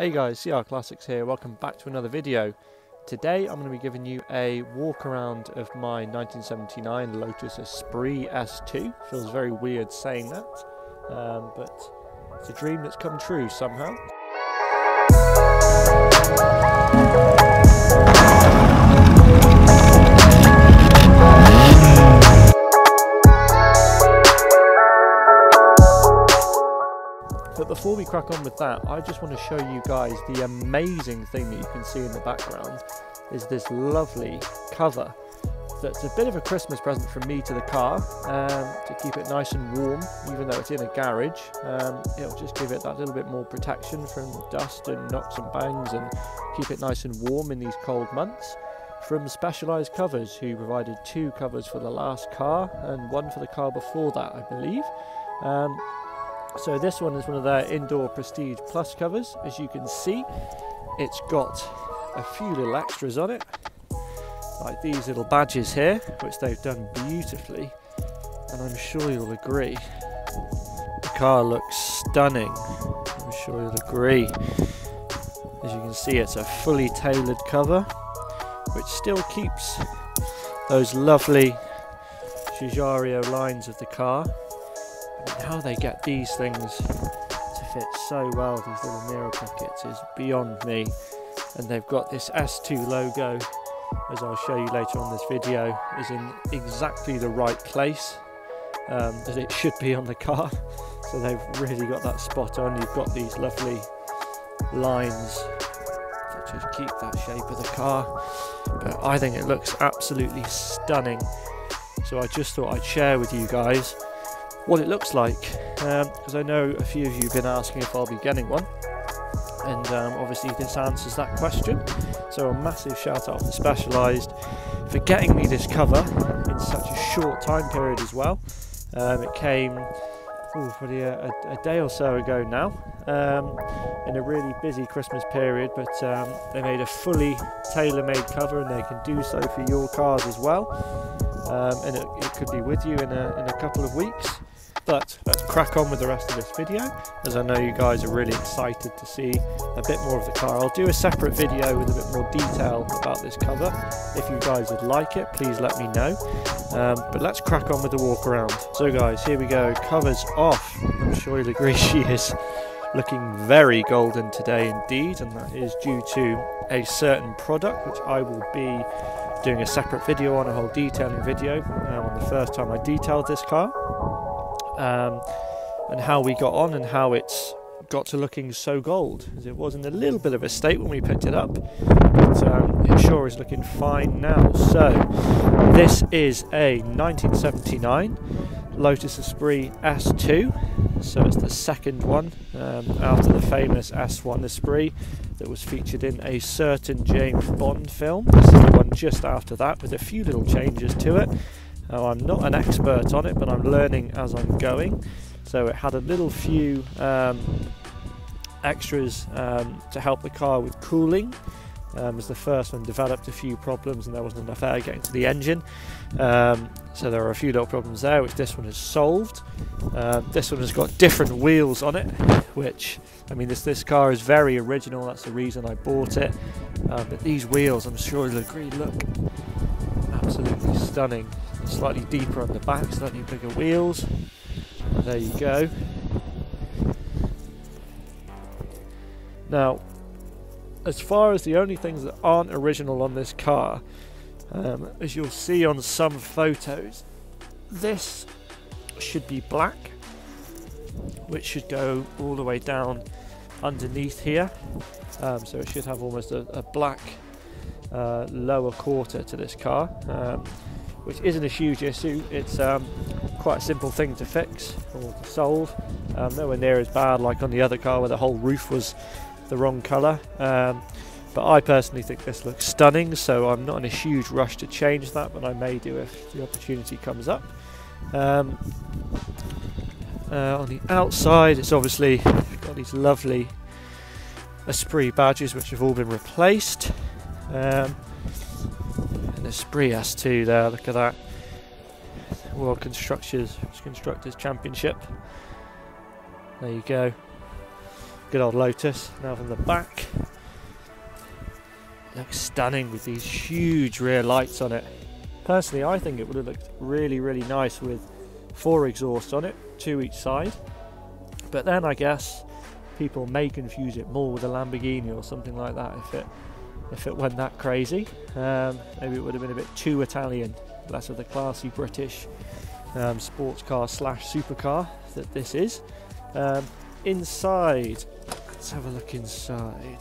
Hey guys, CR Classics here, welcome back to another video. Today I'm going to be giving you a walk around of my 1979 Lotus Esprit S2. Feels very weird saying that, but it's a dream that's come true somehow. Before we crack on with that, I just want to show you guys the amazing thing that you can see in the background is this lovely cover that's a bit of a Christmas present from me to the car to keep it nice and warm, even though it's in a garage. It'll just give it that little bit more protection from dust and knocks and bangs and keep it nice and warm in these cold months. From Specialized Covers, who provided two covers for the last car and one for the car before that, I believe. So this one is one of their Indoor Prestige Plus covers. As you can see, it's got a few little extras on it, like these little badges here, which they've done beautifully, and I'm sure you'll agree. The car looks stunning, I'm sure you'll agree. As you can see, it's a fully tailored cover, which still keeps those lovely Cesario lines of the car. How they get these things to fit so well, these little mirror pockets, is beyond me. And they've got this S2 logo, as I'll show you later on this video, is in exactly the right place that it should be on the car. So they've really got that spot on. You've got these lovely lines that just keep that shape of the car. But I think it looks absolutely stunning. So I just thought I'd share with you guys what it looks like, because I know a few of you have been asking if I'll be getting one, and obviously this answers that question. So a massive shout out to Specialized for getting me this cover in such a short time period as well. It came probably a day or so ago now, in a really busy Christmas period, but they made a fully tailor-made cover, and they can do so for your cars as well, and it could be with you in a couple of weeks. But let's crack on with the rest of this video, as I know you guys are really excited to see a bit more of the car. I'll do a separate video with a bit more detail about this cover. If you guys would like it, please let me know. But let's crack on with the walk around. So guys, here we go, covers off. I'm sure you'll agree she is looking very golden today indeed, and that is due to a certain product which I will be doing a separate video on, a whole detailing video on the first time I detailed this car. And how we got on and how it's got to looking so gold, as it was in a little bit of a state when we picked it up, but it sure is looking fine now. So this is a 1979 Lotus Esprit S2, so it's the second one after the famous S1 Esprit that was featured in a certain James Bond film. This is the one just after that, with a few little changes to it. Now, I'm not an expert on it, but I'm learning as I'm going. So it had a little few extras to help the car with cooling, as the first one developed a few problems and there wasn't enough air getting to the engine. So there are a few little problems there, which this one has solved. This one has got different wheels on it, which, I mean, this car is very original. That's the reason I bought it. But these wheels, I'm sure you'll agree, look absolutely stunning. Slightly deeper on the back, slightly bigger wheels. There you go. Now, as far as the only things that aren't original on this car, as you'll see on some photos, this should be black, which should go all the way down underneath here. So it should have almost a black lower quarter to this car. Which isn't a huge issue, it's quite a simple thing to fix or to solve. Nowhere near as bad like on the other car where the whole roof was the wrong colour. But I personally think this looks stunning, so I'm not in a huge rush to change that, but I may do if the opportunity comes up. On the outside, it's obviously got these lovely Esprit badges which have all been replaced. Esprit S2 there, look at that. World Constructors Championship. There you go. Good old Lotus. Now from the back, it looks stunning with these huge rear lights on it. Personally, I think it would have looked really, really nice with 4 exhausts on it, 2 each side. But then I guess people may confuse it more with a Lamborghini or something like that if it went that crazy. Maybe it would have been a bit too Italian, less of the classy British sports car / supercar that this is. Inside, let's have a look inside.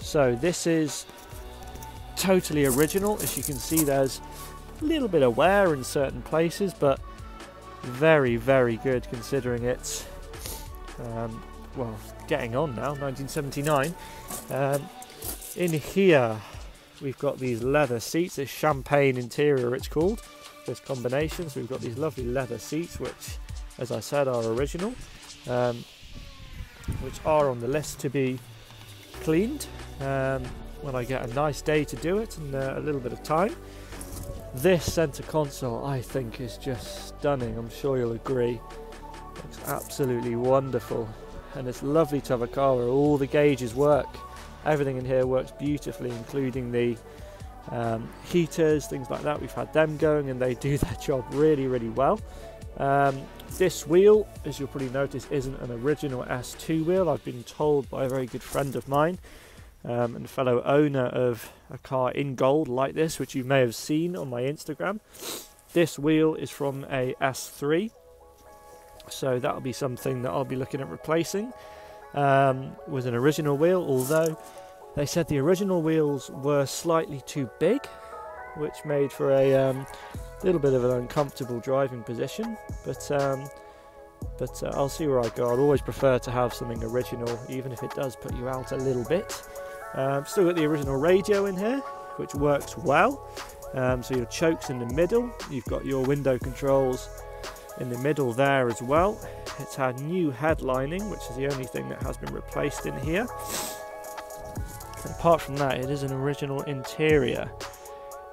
So this is totally original. As you can see, there's a little bit of wear in certain places, but very, very good considering it's well, getting on now, 1979. In here we've got these leather seats, this champagne interior it's called, this combination. So we've got these lovely leather seats, which, as I said, are original, which are on the list to be cleaned when I get a nice day to do it and a little bit of time. This center console, I think, is just stunning. I'm sure you'll agree. It's absolutely wonderful, and it's lovely to have a car where all the gauges work. Everything in here works beautifully, including the heaters, things like that. We've had them going and they do their job really, really well. This wheel, as you'll probably notice, isn't an original S2 wheel. I've been told by a very good friend of mine and fellow owner of a car in gold like this, which you may have seen on my Instagram. This wheel is from a S3, so that'll be something that I'll be looking at replacing with an original wheel, although they said the original wheels were slightly too big, which made for a little bit of an uncomfortable driving position. But I'll see where I go. I'd always prefer to have something original, even if it does put you out a little bit. Still got the original radio in here, which works well. So your choke's in the middle. You've got your window controls in the middle there as well. It's had new headlining, which is the only thing that has been replaced in here. And apart from that, it is an original interior,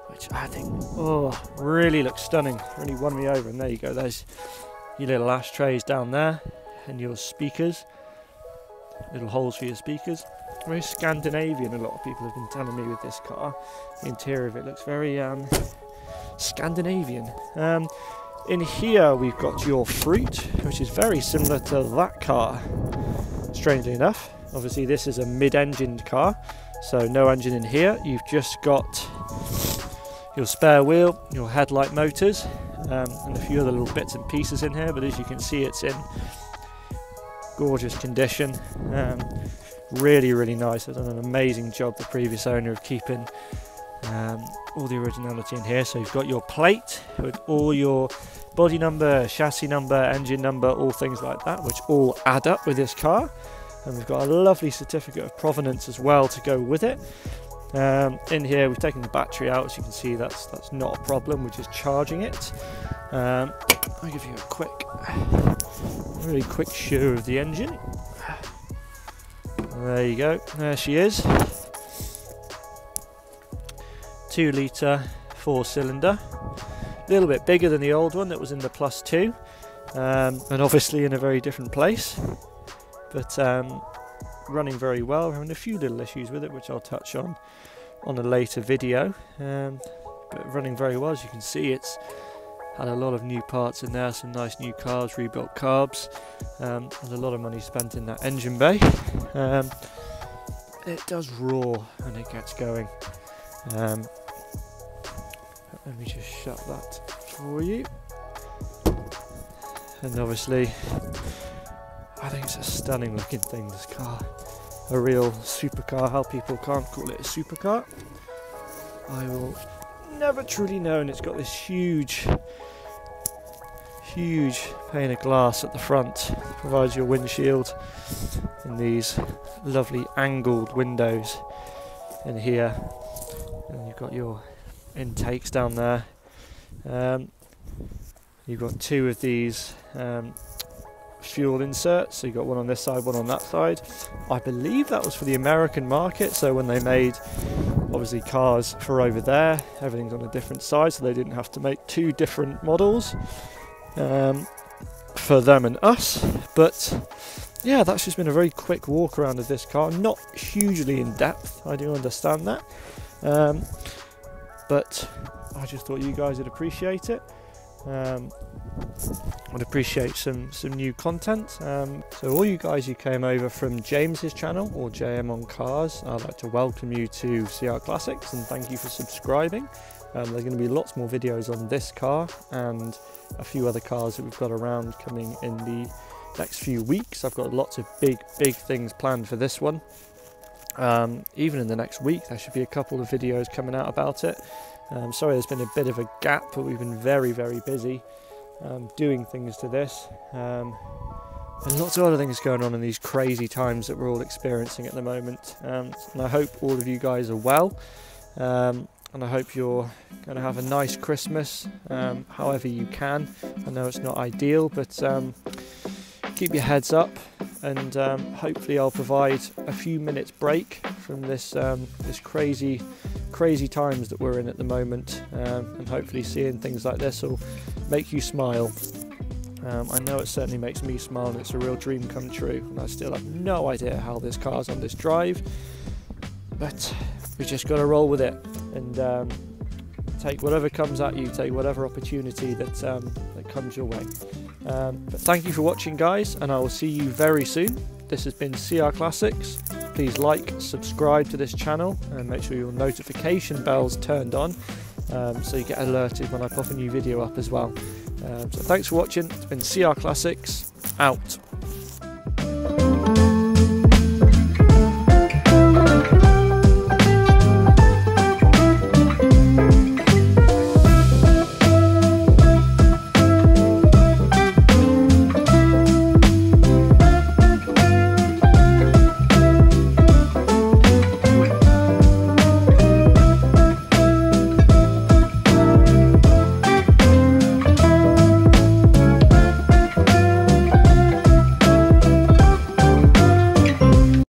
which I think, oh, really looks stunning. Really won me over. And there you go. There's your little ashtrays down there and your speakers, little holes for your speakers. Very Scandinavian, a lot of people have been telling me with this car. The interior of it looks very Scandinavian. In here we've got your fruit, which is very similar to that car, strangely enough. Obviously this is a mid-engined car, so no engine in here. You've just got your spare wheel, your headlight motors, and a few other little bits and pieces in here, but as you can see, it's in gorgeous condition. Really, really nice. They've done an amazing job, the previous owner, of keeping all the originality in here. So you've got your plate with all your body number, chassis number, engine number, all things like that, which all add up with this car. And we've got a lovely certificate of provenance as well to go with it. In here we've taken the battery out, as you can see. That's not a problem. We're just charging it. I'll give you a quick, really quick show of the engine. There you go, there she is. 2-litre 4-cylinder, a little bit bigger than the old one that was in the Plus 2, and obviously in a very different place, but running very well. We're having a few little issues with it, which I'll touch on a later video, but running very well. As you can see, it's had a lot of new parts in there, some nice new carbs, rebuilt carbs. There's a lot of money spent in that engine bay. It does roar when it gets going. Let me just shut that for you. And obviously, I think it's a stunning looking thing, this car. A real supercar. How people can't call it a supercar, I will never truly know. And it's got this huge pane of glass at the front. It provides your windshield in these lovely angled windows in here, and you've got your intakes down there. You've got 2 of these fuel inserts, so you've got one on this side, one on that side. I believe that was for the American market, so when they made, obviously, cars for over there, everything's on a different side, so they didn't have to make 2 different models for them and us. But yeah, that's just been a very quick walk around of this car. Not hugely in depth, I do understand that, but I just thought you guys would appreciate it. I'd appreciate some new content. So all you guys who came over from James's channel or JM on Cars, I'd like to welcome you to CR Classics and thank you for subscribing. There's going to be lots more videos on this car and a few other cars that we've got around coming in the next few weeks. I've got lots of big things planned for this one. Even in the next week there should be a couple of videos coming out about it. Sorry there's been a bit of a gap, but we've been very busy doing things to this, and lots of other things going on in these crazy times that we're all experiencing at the moment. And I hope all of you guys are well, and I hope you're going to have a nice Christmas, however you can. I know it's not ideal, but keep your heads up, and hopefully I'll provide a few minutes break from this this crazy times that we're in at the moment, and hopefully seeing things like this will make you smile. I know it certainly makes me smile, and it's a real dream come true, and I still have no idea how this car's on this drive, but we just got to roll with it and take whatever comes at you, take whatever opportunity that, that comes your way. But thank you for watching, guys, and I will see you very soon. This has been CR Classics. Please like, subscribe to this channel, and make sure your notification bell's turned on, so you get alerted when I pop a new video up as well. So thanks for watching. It's been CR Classics, out.